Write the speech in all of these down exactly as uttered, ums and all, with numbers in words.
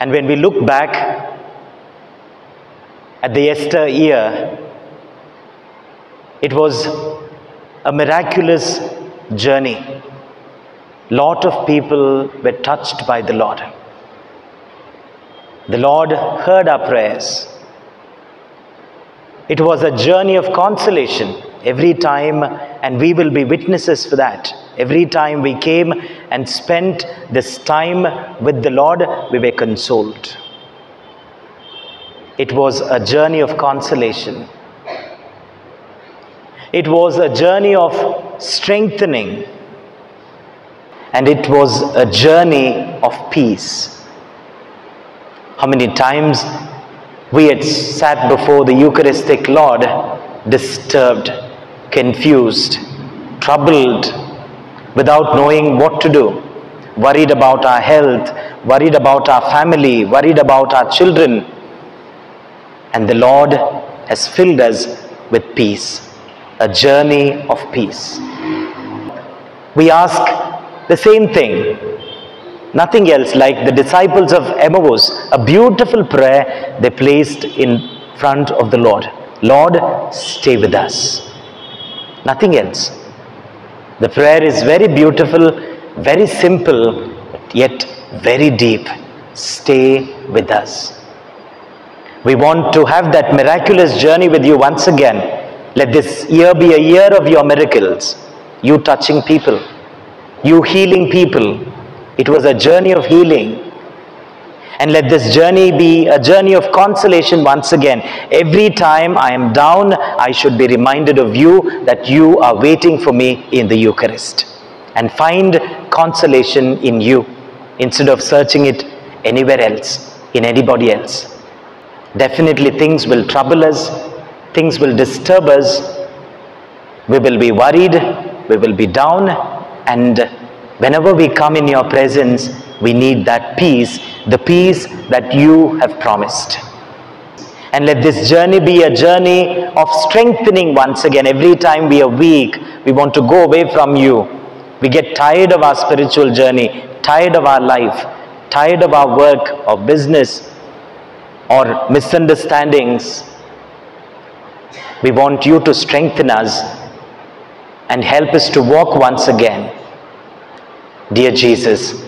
And when we look back at the Esther year, it was a miraculous journey. Lot of people were touched by the Lord. The Lord heard our prayers. It was a journey of consolation every time, and we will be witnesses for that. Every time we came and spent this time with the Lord, we were consoled. It was a journey of consolation. It was a journey of strengthening. And it was a journey of peace. How many times we had sat before the Eucharistic Lord, disturbed, confused, troubled, without knowing what to do, worried about our health, worried about our family, worried about our children. And the Lord has filled us with peace, a journey of peace. We ask the same thing, nothing else, like the disciples of Emmaus, a beautiful prayer they placed in front of the Lord. Lord, stay with us. Nothing else. The prayer is very beautiful, very simple, yet very deep. Stay with us. We want to have that miraculous journey with you once again. Let this year be a year of your miracles. You touching people. You healing people. It was a journey of healing. And let this journey be a journey of consolation once again. Every time I am down, I should be reminded of you, that you are waiting for me in the Eucharist. And find consolation in you, instead of searching it anywhere else, in anybody else. Definitely things will trouble us, things will disturb us, we will be worried, we will be down, and whenever we come in your presence, we need that peace, the peace that you have promised. And let this journey be a journey of strengthening once again. Every time we are weak, we want to go away from you. We get tired of our spiritual journey, tired of our life, tired of our work or business or misunderstandings. We want you to strengthen us and help us to walk once again. Dear Jesus,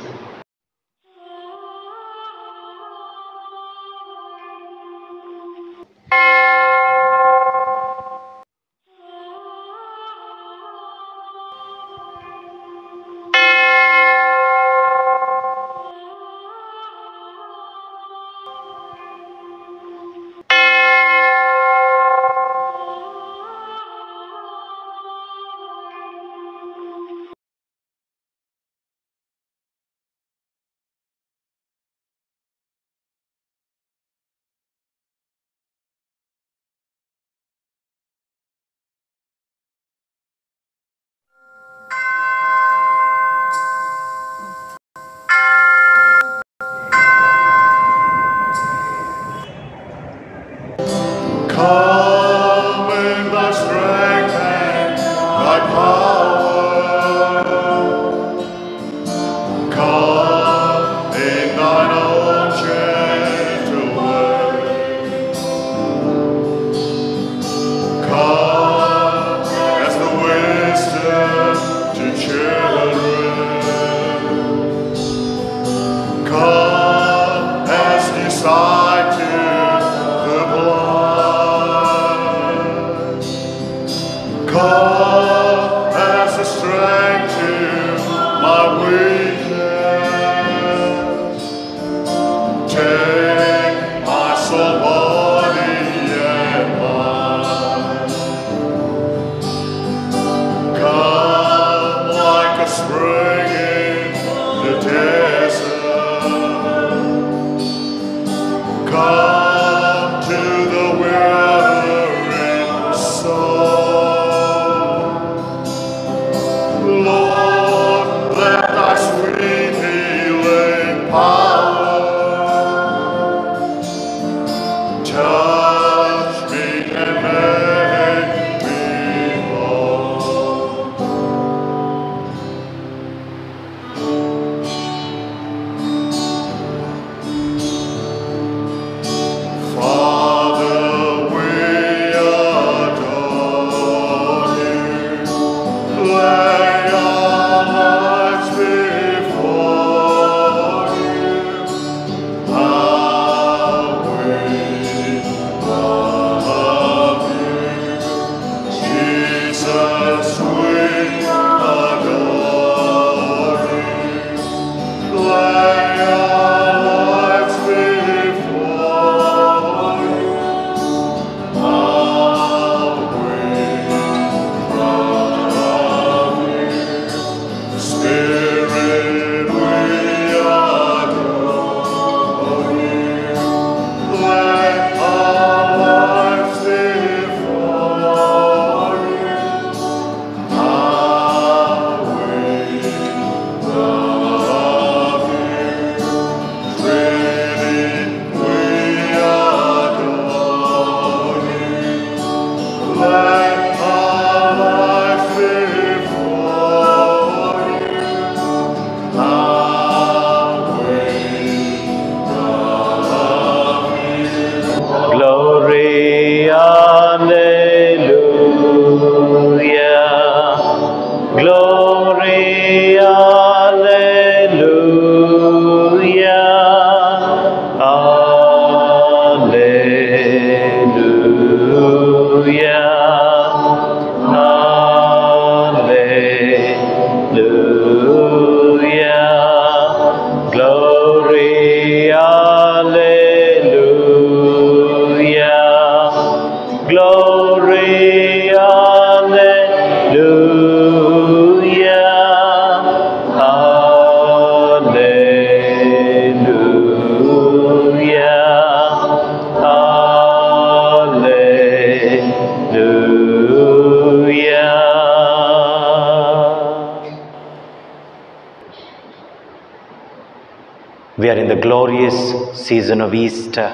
we are in the glorious season of Easter.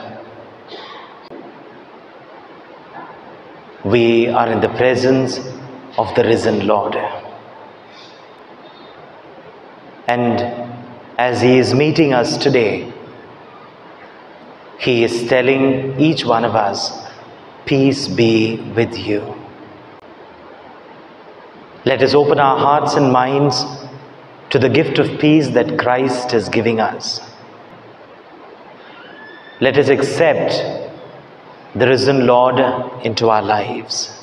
We are in the presence of the risen Lord. And as He is meeting us today, He is telling each one of us, peace be with you. Let us open our hearts and minds to the gift of peace that Christ is giving us. Let us accept the risen Lord into our lives.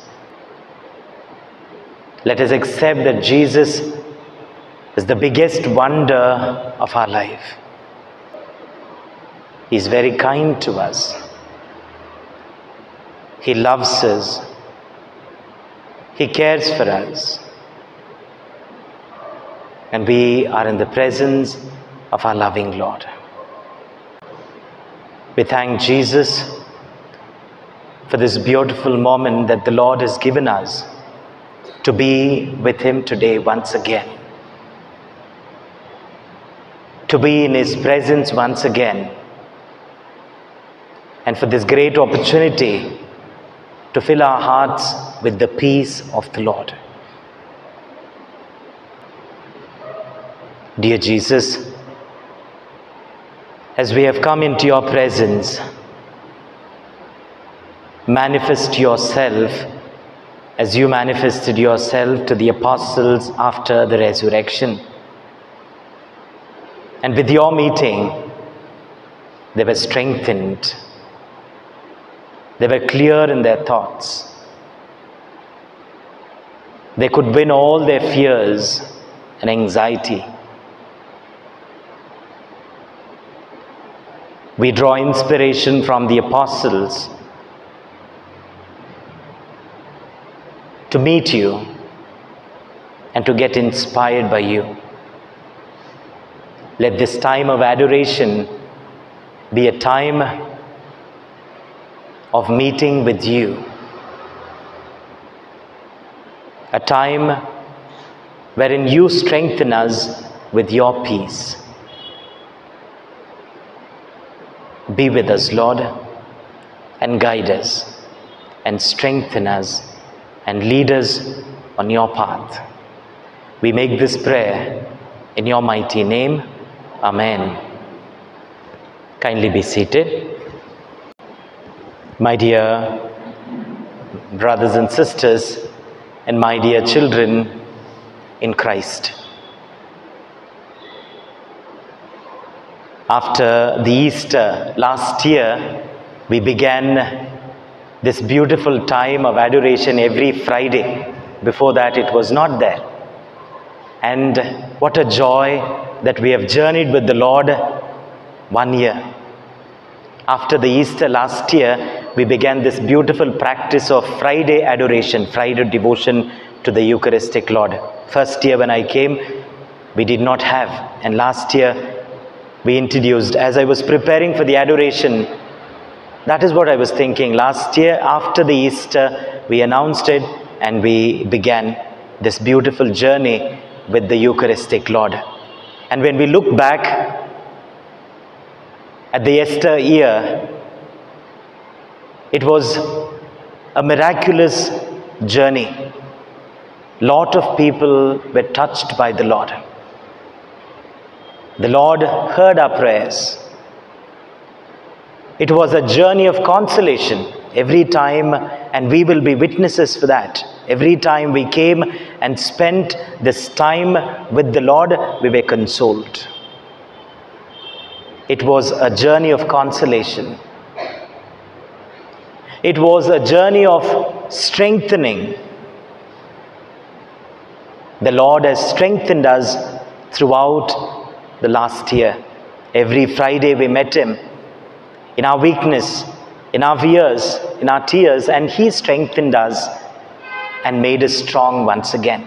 Let us accept that Jesus is the biggest wonder of our life. He is very kind to us. He loves us. He cares for us. And we are in the presence of our loving Lord. We thank Jesus for this beautiful moment that the Lord has given us to be with Him today once again. To be in His presence once again. And for this great opportunity to fill our hearts with the peace of the Lord. Dear Jesus, as we have come into your presence, manifest yourself as you manifested yourself to the apostles after the resurrection. And with your meeting, they were strengthened. They were clear in their thoughts. They could win all their fears and anxiety. We draw inspiration from the apostles to meet you and to get inspired by you. Let this time of adoration be a time of meeting with you. A time wherein you strengthen us with your peace. Be with us, Lord, and guide us, and strengthen us, and lead us on your path. We make this prayer in your mighty name. Amen. Kindly be seated. My dear brothers and sisters, and my dear children in Christ. After the Easter last year, we began this beautiful time of adoration every Friday. Before that, it was not there. And what a joy that we have journeyed with the Lord one year. After the Easter last year, we began this beautiful practice of Friday adoration, Friday devotion to the Eucharistic Lord. First year when I came, we did not have. And last year, we introduced, as I was preparing for the adoration, that is what I was thinking. Last year, after the Easter, we announced it and we began this beautiful journey with the Eucharistic Lord. And when we look back at the Easter year, it was a miraculous journey. Lot of people were touched by the Lord. The Lord heard our prayers. It was a journey of consolation every time, and we will be witnesses for that. Every time we came and spent this time with the Lord, we were consoled. It was a journey of consolation. It was a journey of strengthening. The Lord has strengthened us throughout the last year. Every Friday we met Him in our weakness, in our fears, in our tears, and He strengthened us and made us strong once again.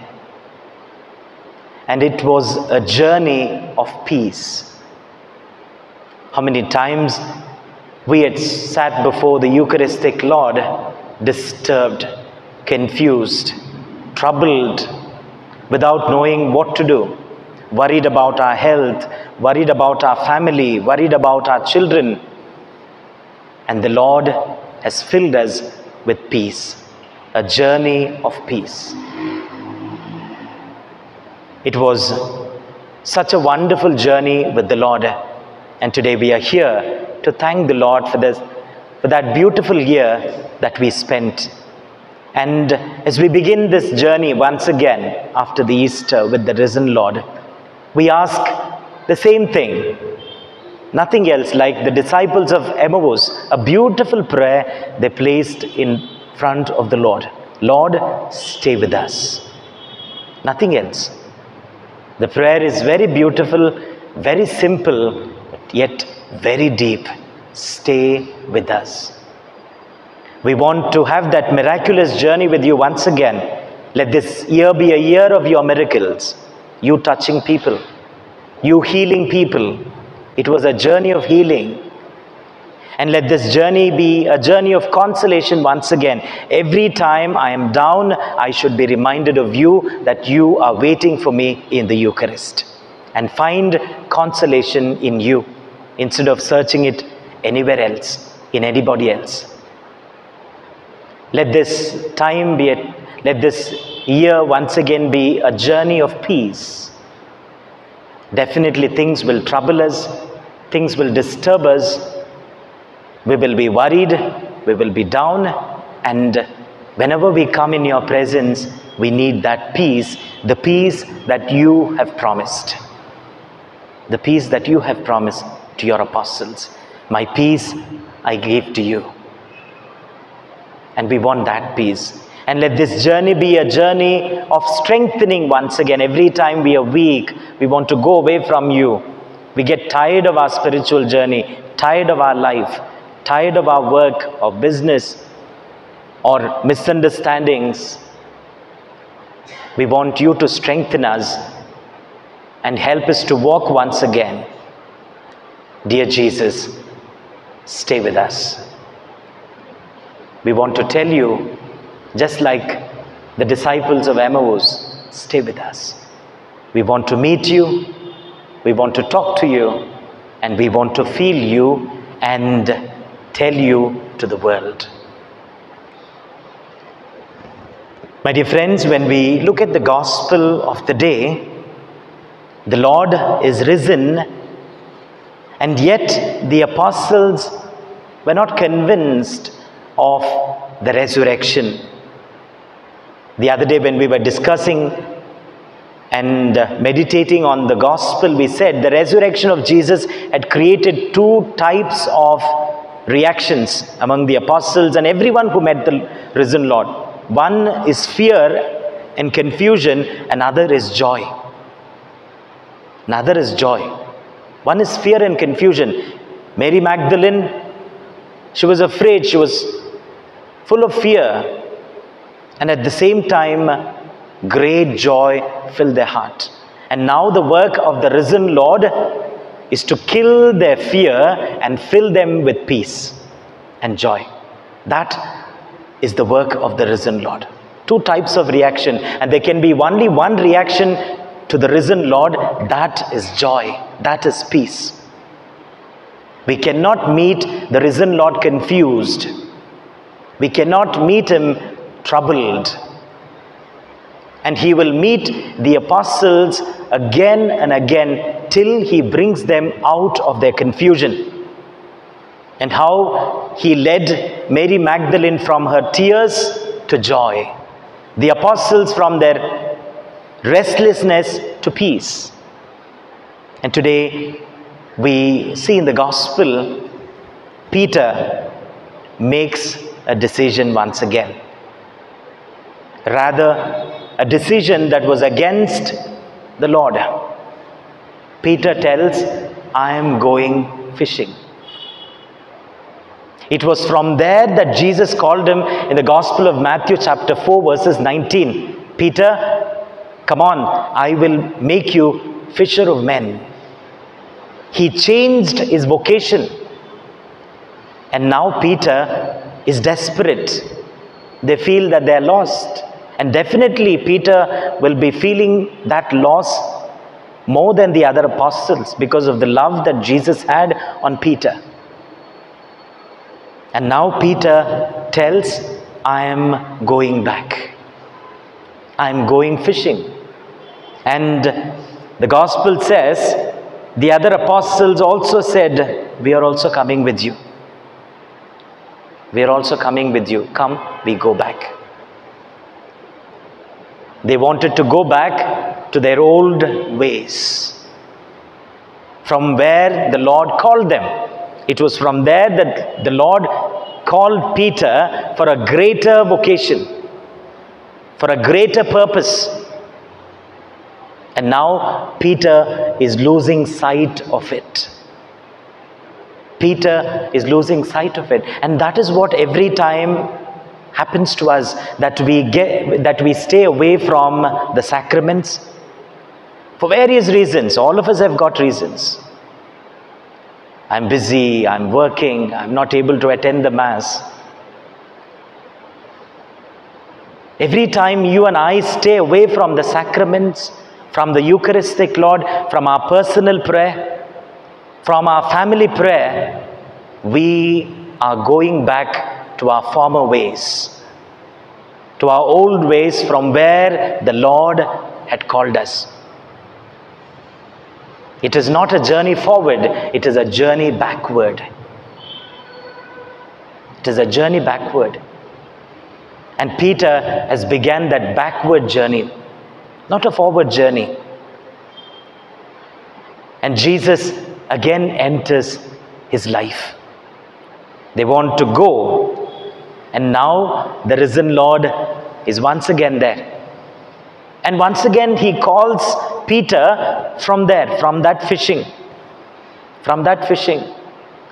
And it was a journey of peace. How many times we had sat before the Eucharistic Lord, disturbed, confused, troubled, without knowing what to do, worried about our health, worried about our family, worried about our children. And the Lord has filled us with peace, a journey of peace. It was such a wonderful journey with the Lord. And today we are here to thank the Lord for this, for that beautiful year that we spent. And as we begin this journey once again after the Easter with the risen Lord, we ask the same thing. Nothing else, like the disciples of Emmaus, a beautiful prayer they placed in front of the Lord. Lord, stay with us. Nothing else. The prayer is very beautiful, very simple, but yet very deep. Stay with us. We want to have that miraculous journey with you once again. Let this year be a year of your miracles. You touching people. You healing people. It was a journey of healing. And let this journey be a journey of consolation once again. Every time I am down, I should be reminded of you, that you are waiting for me in the Eucharist. And find consolation in you instead of searching it anywhere else, in anybody else. Let this time be, a, let this year once again be a journey of peace. Definitely things will trouble us, things will disturb us, we will be worried, we will be down, and whenever we come in your presence, we need that peace, the peace that you have promised, the peace that you have promised to your apostles. My peace I give to you. And we want that peace. And let this journey be a journey of strengthening once again. Every time we are weak, we want to go away from you. We get tired of our spiritual journey, tired of our life, tired of our work or business or misunderstandings. We want you to strengthen us and help us to walk once again. Dear Jesus, stay with us. We want to tell you, just like the disciples of Emmaus, stay with us. We want to meet you, we want to talk to you, and we want to feel you and tell you to the world. My dear friends, when we look at the gospel of the day, the Lord is risen, and yet the apostles were not convinced of the resurrection. The other day when we were discussing and meditating on the gospel, we said the resurrection of Jesus had created two types of reactions among the apostles and everyone who met the risen Lord. One is fear and confusion, another is joy. Another is joy. One is fear and confusion. Mary Magdalene, she was afraid, she was full of fear. And at the same time, great joy filled their heart. And now the work of the risen Lord is to kill their fear and fill them with peace and joy. That is the work of the risen Lord. Two types of reaction, and there can be only one reaction to the risen Lord, that is joy, that is peace. We cannot meet the risen Lord confused. We cannot meet him troubled. And he will meet the apostles again and again till he brings them out of their confusion. And how he led Mary Magdalene from her tears to joy, the apostles from their restlessness to peace. And today we see in the gospel, Peter makes a decision once again. Rather, a decision that was against the Lord. Peter tells, I am going fishing. It was from there that Jesus called him in the Gospel of Matthew chapter four verses nineteen. Peter, come on, I will make you fisher of men. He changed his vocation. And now Peter is desperate. They feel that they are lost. And definitely Peter will be feeling that loss more than the other apostles because of the love that Jesus had on Peter. And now Peter tells, I am going back. I am going fishing. And the gospel says, the other apostles also said, we are also coming with you. We are also coming with you. Come, we go back. They wanted to go back to their old ways, from where the Lord called them. It was from there that the Lord called Peter for a greater vocation, for a greater purpose. And now Peter is losing sight of it. Peter is losing sight of it. And that is what every time happens to us, that we get, that we stay away from the sacraments for various reasons. All of us have got reasons. I'm busy, I'm working, I'm not able to attend the Mass. Every time you and I stay away from the sacraments, from the Eucharistic Lord, from our personal prayer, from our family prayer, we are going back to our former ways, to our old ways from where the Lord had called us. It is not a journey forward, it is a journey backward. It is a journey backward. And Peter has begun that backward journey, not a forward journey. And Jesus again enters his life. They want to go, and now the risen Lord is once again there. And once again he calls Peter from there, from that fishing, from that fishing.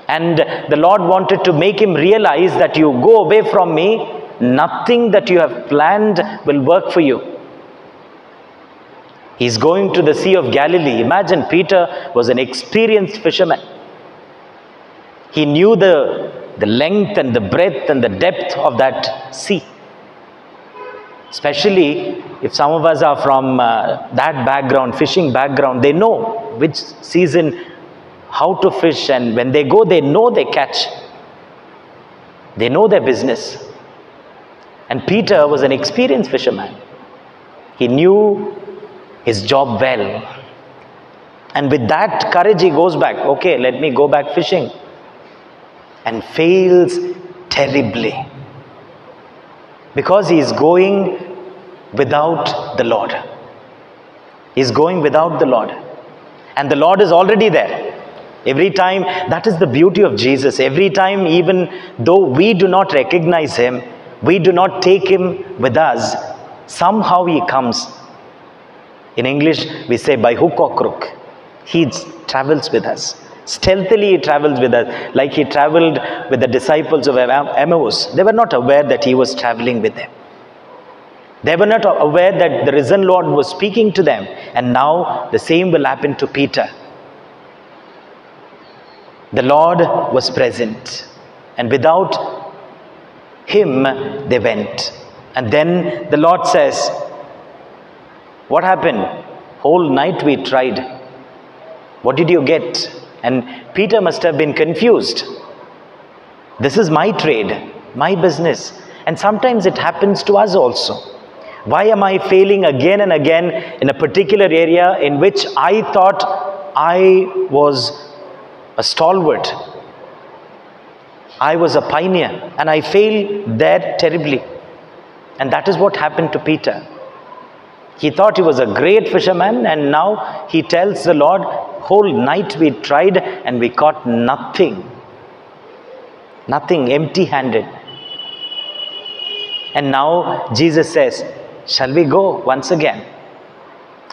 And the Lord wanted to make him realize that you go away from me, nothing that you have planned will work for you. He's going to the Sea of Galilee. Imagine, Peter was an experienced fisherman. He knew the, the length and the breadth and the depth of that sea. Especially if some of us are from uh, that background, fishing background, they know which season, how to fish, and when they go, they know they catch. They know their business. And Peter was an experienced fisherman. He knew his job well. And with that courage, he goes back. Okay, let me go back fishing. And fails terribly. Because he is going without the Lord. He is going without the Lord. And the Lord is already there. Every time, that is the beauty of Jesus. Every time, even though we do not recognize him, we do not take him with us, somehow he comes. In English, we say by hook or crook. He travels with us. Stealthily he travels with us, like he traveled with the disciples of Emmaus. They were not aware that he was traveling with them. They were not aware that the risen Lord was speaking to them. And now the same will happen to Peter. The Lord was present. And without him they went. And then the Lord says, what happened? Whole night we tried. What did you get? And Peter must have been confused. This is my trade, my business. And sometimes it happens to us also. Why am I failing again and again in a particular area in which I thought I was a stalwart? I was a pioneer, and I failed there terribly. And that is what happened to Peter. He thought he was a great fisherman, and now he tells the Lord, whole night we tried and we caught nothing. Nothing, empty-handed. And now Jesus says, shall we go once again?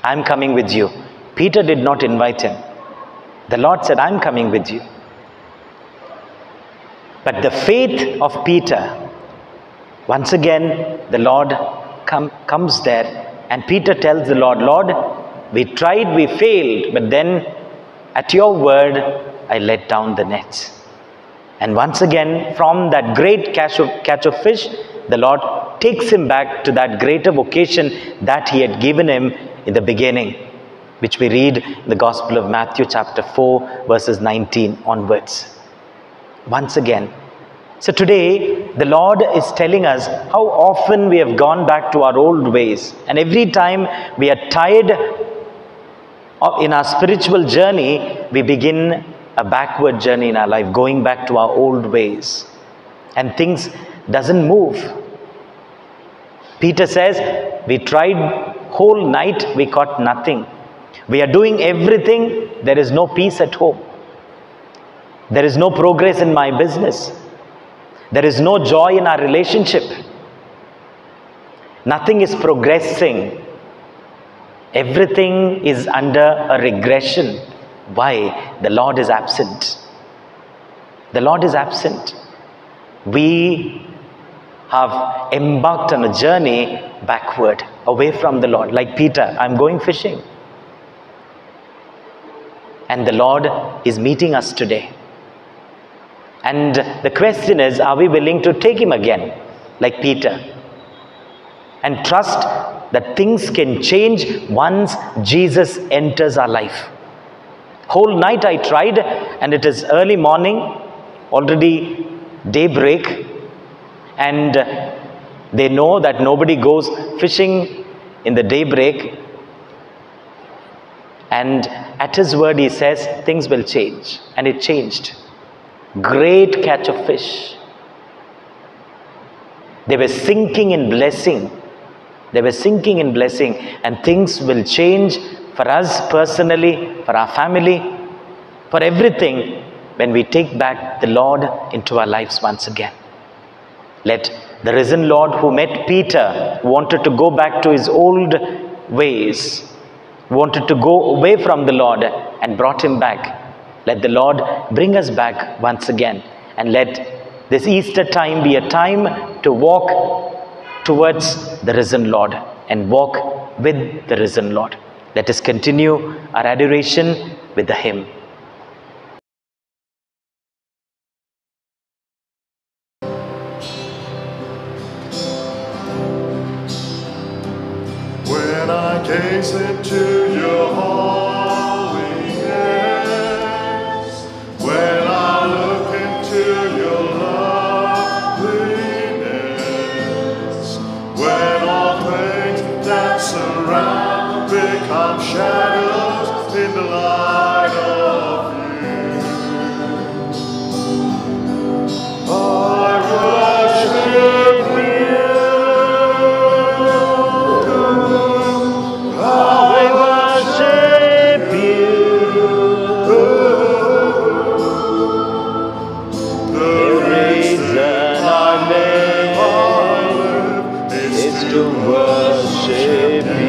I'm coming with you. Peter did not invite him. The Lord said, I'm coming with you. But the faith of Peter, once again the Lord come, comes there, and Peter tells the Lord, Lord, we tried, we failed, but then at your word I let down the nets. And once again from that great catch of, catch of fish, the Lord takes him back to that greater vocation that he had given him in the beginning. which we read in the Gospel of Matthew chapter four verses nineteen onwards. Once again, so today the Lord is telling us how often we have gone back to our old ways, and every time we are tired in our spiritual journey, we begin a backward journey in our life, going back to our old ways, and things doesn't move. Peter says, we tried whole night, we caught nothing. We are doing everything, there is no peace at home. There is no progress in my business. There is no joy in our relationship. Nothing is progressing. Everything is under a regression. Why? The Lord is absent. The Lord is absent. We have embarked on a journey backward, away from the Lord. Like Peter, I'm going fishing. And the Lord is meeting us today. And the question is, are we willing to take him again, like Peter, and trust that things can change once Jesus enters our life? Whole night I tried, and it is early morning, already daybreak, and they know that nobody goes fishing in the daybreak. And at his word, he says, things will change. And it changed. Great catch of fish. They were sinking in blessing. They were sinking in blessing. And things will change for us personally, for our family, for everything, when we take back the Lord into our lives once again. Let the risen Lord who met Peter, who wanted to go back to his old ways, wanted to go away from the Lord and brought him back. Let the Lord bring us back once again, and let this Easter time be a time to walk towards the risen Lord and walk with the risen Lord. Let us continue our adoration with the hymn. When I gaze into your heart, shadows in the light of you. I worship you. I worship you. The reason I live is to worship you.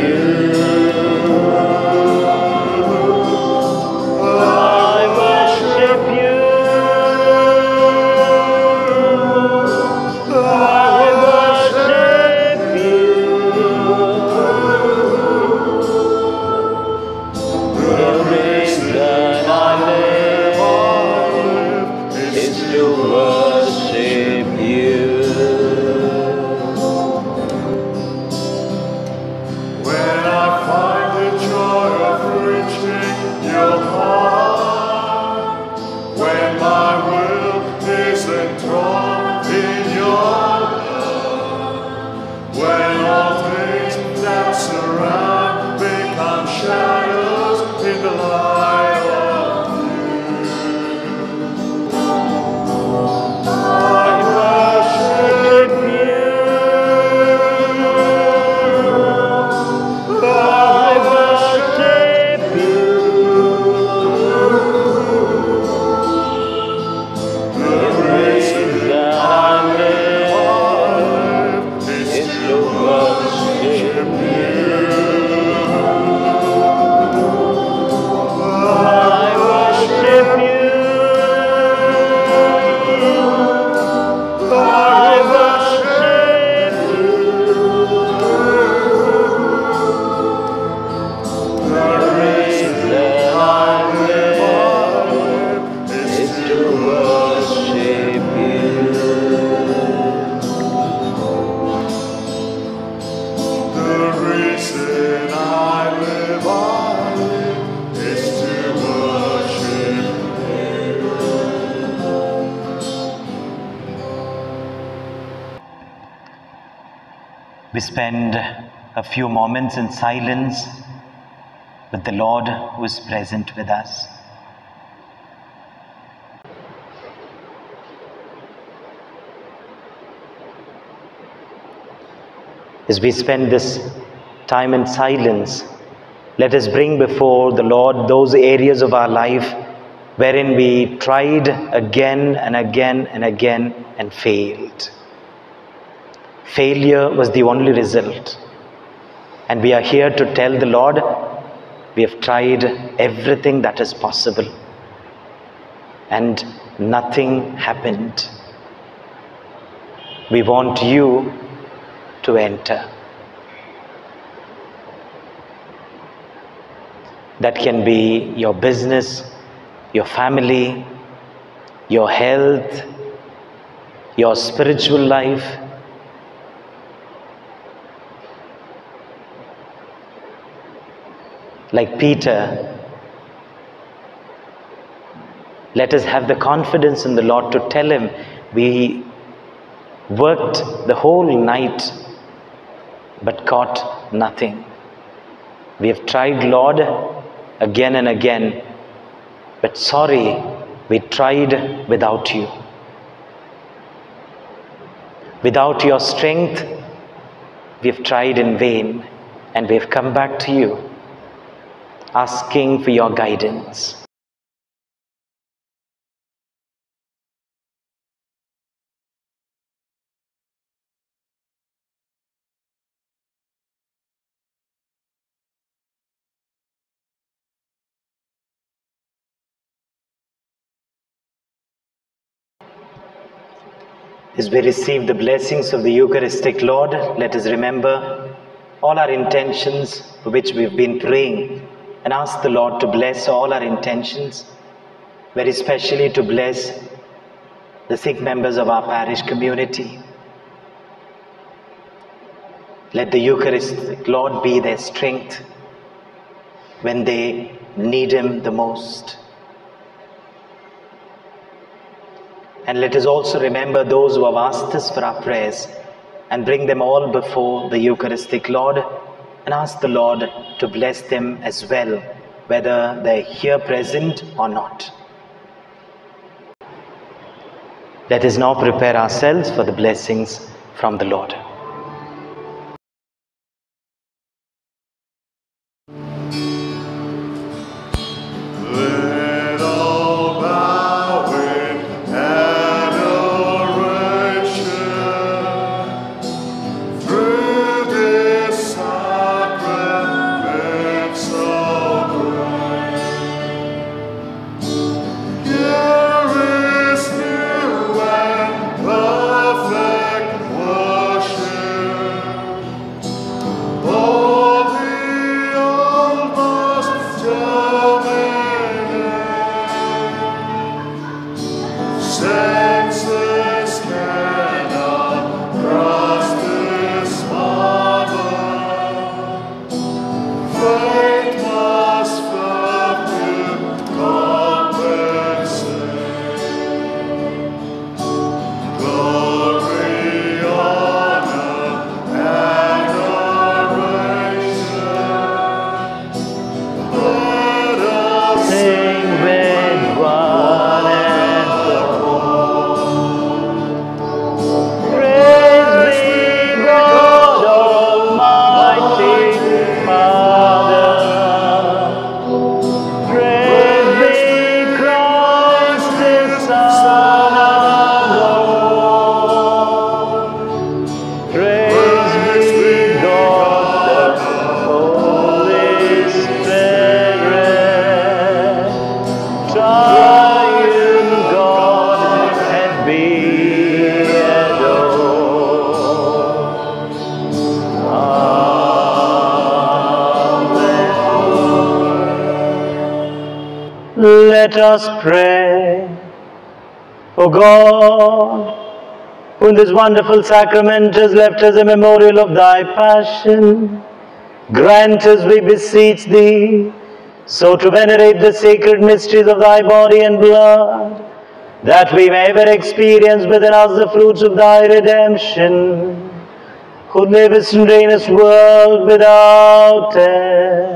We spend a few moments in silence with the Lord who is present with us. As we spend this time in silence, let us bring before the Lord those areas of our life wherein we tried again and again and again and failed. Failure was the only result. And we are here to tell the Lord, we have tried everything that is possible and nothing happened. We want you to enter. That can be your business, your family, your health, your spiritual life. Like Peter, let us have the confidence in the Lord to tell him, we worked the whole night but caught nothing. We have tried, Lord, again and again, but sorry, we tried without you. Without your strength, we have tried in vain, and we have come back to you, asking for your guidance. As we receive the blessings of the Eucharistic Lord, let us remember all our intentions for which we've been praying and ask the Lord to bless all our intentions, very especially to bless the sick members of our parish community. Let the Eucharistic Lord be their strength when they need Him the most. And let us also remember those who have asked us for our prayers and bring them all before the Eucharistic Lord and ask the Lord to bless them as well, whether they're here present or not. Let us now prepare ourselves for the blessings from the Lord. Let us pray. O God, who in this wonderful sacrament has left us a memorial of thy passion, grant us, we beseech thee, so to venerate the sacred mysteries of thy body and blood, that we may ever experience within us the fruits of thy redemption. could never sustain this world without end.